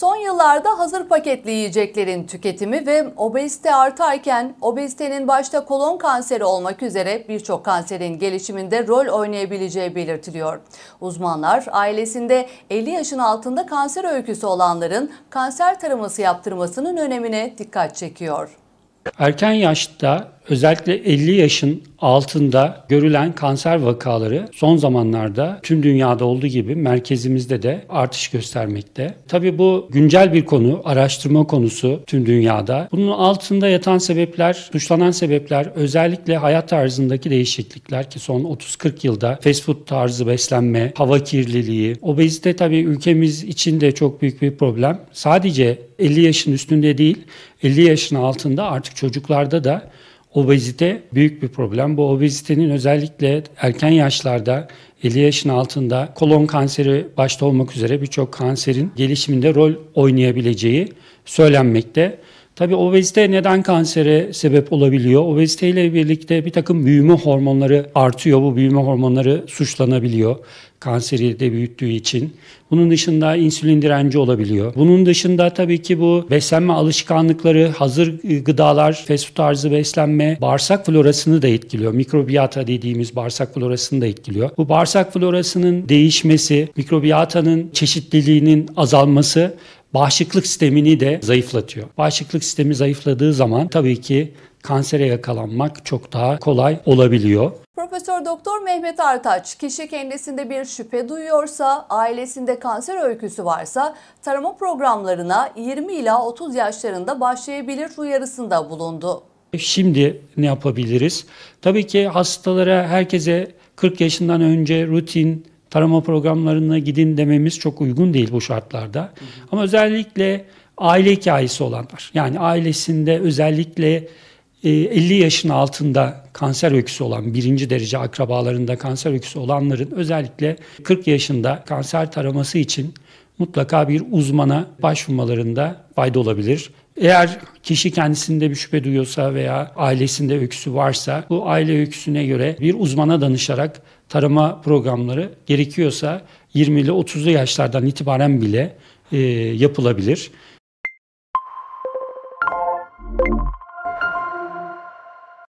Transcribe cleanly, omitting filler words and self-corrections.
Son yıllarda hazır paketli yiyeceklerin tüketimi ve obezite artarken obezitenin başta kolon kanseri olmak üzere birçok kanserin gelişiminde rol oynayabileceği belirtiliyor. Uzmanlar ailesinde 50 yaşın altında kanser öyküsü olanların kanser taraması yaptırmasının önemine dikkat çekiyor. Erken yaşta özellikle 50 yaşın altında görülen kanser vakaları son zamanlarda tüm dünyada olduğu gibi merkezimizde de artış göstermekte. Tabii bu güncel bir konu, araştırma konusu tüm dünyada. Bunun altında yatan sebepler, suçlanan sebepler özellikle hayat tarzındaki değişiklikler ki son 30-40 yılda fast food tarzı beslenme, hava kirliliği, obezite tabii ülkemiz için de çok büyük bir problem. Sadece 50 yaşın üstünde değil, 50 yaşın altında artık çocuklarda da obezite büyük bir problem. Bu obezitenin özellikle erken yaşlarda 50 yaşın altında kolon kanseri başta olmak üzere birçok kanserin gelişiminde rol oynayabileceği söylenmekte. Tabii obezite neden kansere sebep olabiliyor? Obezite ile birlikte bir takım büyüme hormonları artıyor. Bu büyüme hormonları suçlanabiliyor kanseri de büyüttüğü için. Bunun dışında insülin direnci olabiliyor. Bunun dışında tabii ki bu beslenme alışkanlıkları, hazır gıdalar, fast food tarzı beslenme bağırsak florasını da etkiliyor. Mikrobiyata dediğimiz bağırsak florasını da etkiliyor. Bu bağırsak florasının değişmesi, mikrobiyatanın çeşitliliğinin azalması bağışıklık sistemini de zayıflatıyor. Bağışıklık sistemi zayıfladığı zaman tabii ki kansere yakalanmak çok daha kolay olabiliyor. Prof. Dr. Mehmet Artaç, kişi kendisinde bir şüphe duyuyorsa, ailesinde kanser öyküsü varsa tarama programlarına 20 ila 30 yaşlarında başlayabilir uyarısında bulundu. Şimdi ne yapabiliriz? Tabii ki hastalara, herkese 40 yaşından önce rutin tarama programlarına gidin dememiz çok uygun değil bu şartlarda. Ama özellikle aile hikayesi olanlar, yani ailesinde özellikle 50 yaşın altında kanser öyküsü olan, birinci derece akrabalarında kanser öyküsü olanların özellikle 40 yaşında kanser taraması için mutlaka bir uzmana başvurmalarında fayda olabilir. Eğer kişi kendisinde bir şüphe duyuyorsa veya ailesinde öyküsü varsa bu aile öyküsüne göre bir uzmana danışarak tarama programları gerekiyorsa 20 ile 30'lu yaşlardan itibaren bile yapılabilir.